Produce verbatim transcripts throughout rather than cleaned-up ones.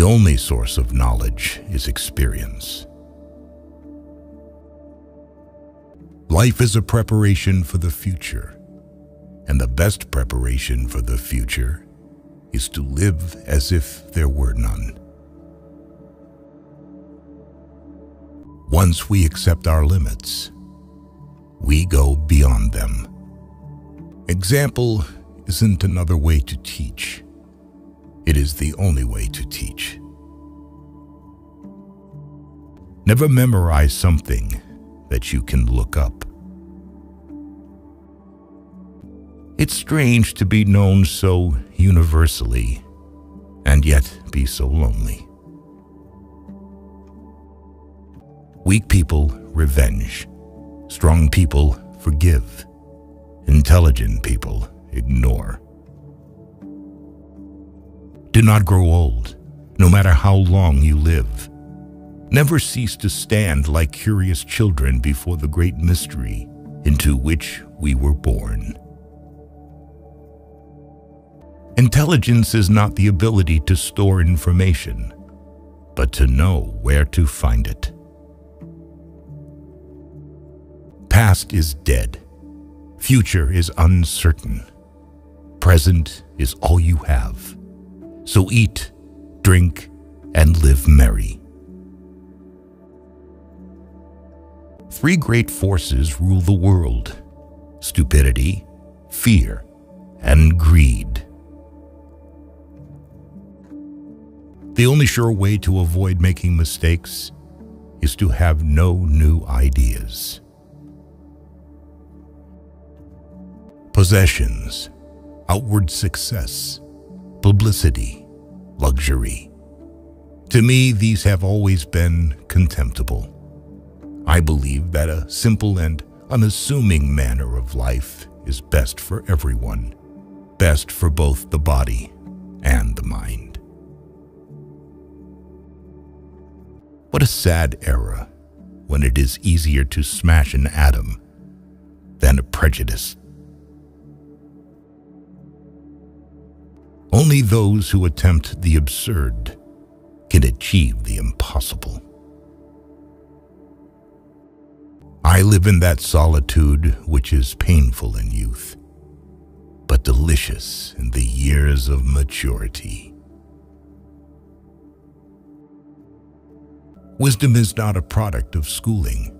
The only source of knowledge is experience. Life is a preparation for the future, and the best preparation for the future is to live as if there were none. Once we accept our limits, we go beyond them. Example isn't another way to teach. It is the only way to teach. Never memorize something that you can look up. It's strange to be known so universally and yet be so lonely. Weak people revenge, strong people forgive, intelligent people ignore. Do not grow old, no matter how long you live. Never cease to stand like curious children before the great mystery into which we were born. Intelligence is not the ability to store information, but to know where to find it. Past is dead. Future is uncertain. Present is all you have. So eat, drink, and live merry. Three great forces rule the world: stupidity, fear, and greed. The only sure way to avoid making mistakes is to have no new ideas. Possessions, outward success, publicity, luxury. To me, these have always been contemptible. I believe that a simple and unassuming manner of life is best for everyone, best for both the body and the mind. What a sad era when it is easier to smash an atom than a prejudice. Only those who attempt the absurd can achieve the impossible. I live in that solitude which is painful in youth, but delicious in the years of maturity. Wisdom is not a product of schooling,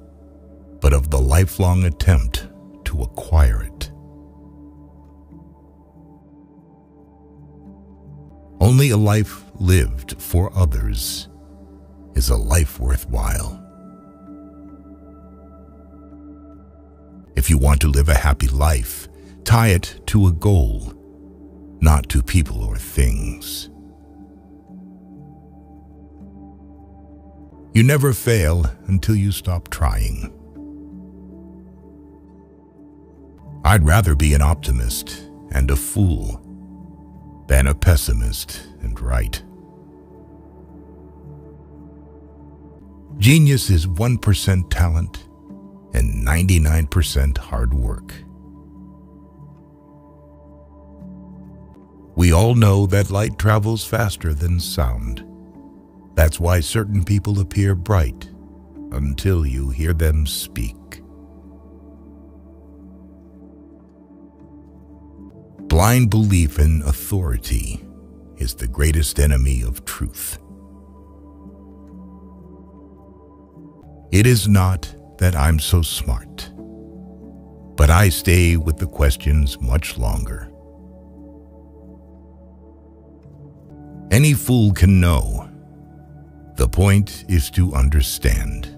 but of the lifelong attempt to acquire it. Only a life lived for others is a life worthwhile. If you want to live a happy life, tie it to a goal, not to people or things. You never fail until you stop trying. I'd rather be an optimist and a fool than a pessimist and right. Genius is one percent talent and ninety-nine percent hard work. We all know that light travels faster than sound. That's why certain people appear bright until you hear them speak. Blind belief in authority is the greatest enemy of truth. It is not that I'm so smart, but I stay with the questions much longer. Any fool can know. The point is to understand.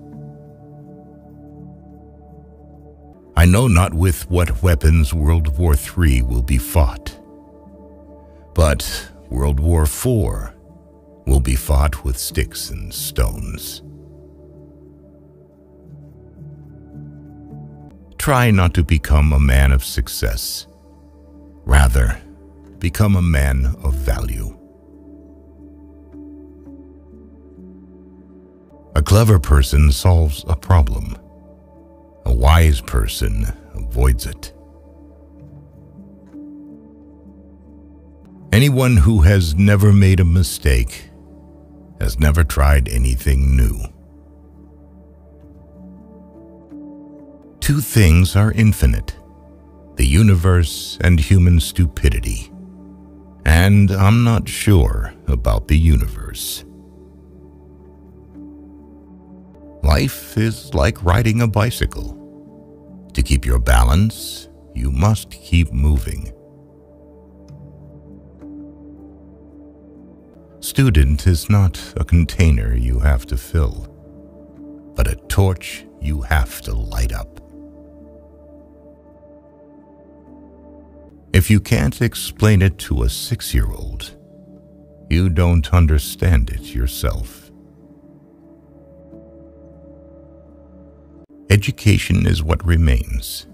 I know not with what weapons World War Three will be fought, but World War Four will be fought with sticks and stones. Try not to become a man of success. Rather, become a man of value. A clever person solves a problem. A wise person avoids it. Anyone who has never made a mistake has never tried anything new. Two things are infinite: the universe and human stupidity. And I'm not sure about the universe. Life is like riding a bicycle. To keep your balance, you must keep moving. Student is not a container you have to fill, but a torch you have to light up. If you can't explain it to a six-year-old, you don't understand it yourself. Education is what remains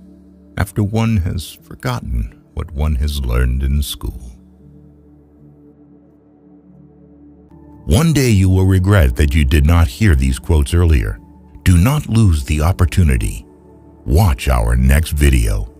after one has forgotten what one has learned in school. One day you will regret that you did not hear these quotes earlier. Do not lose the opportunity. Watch our next video.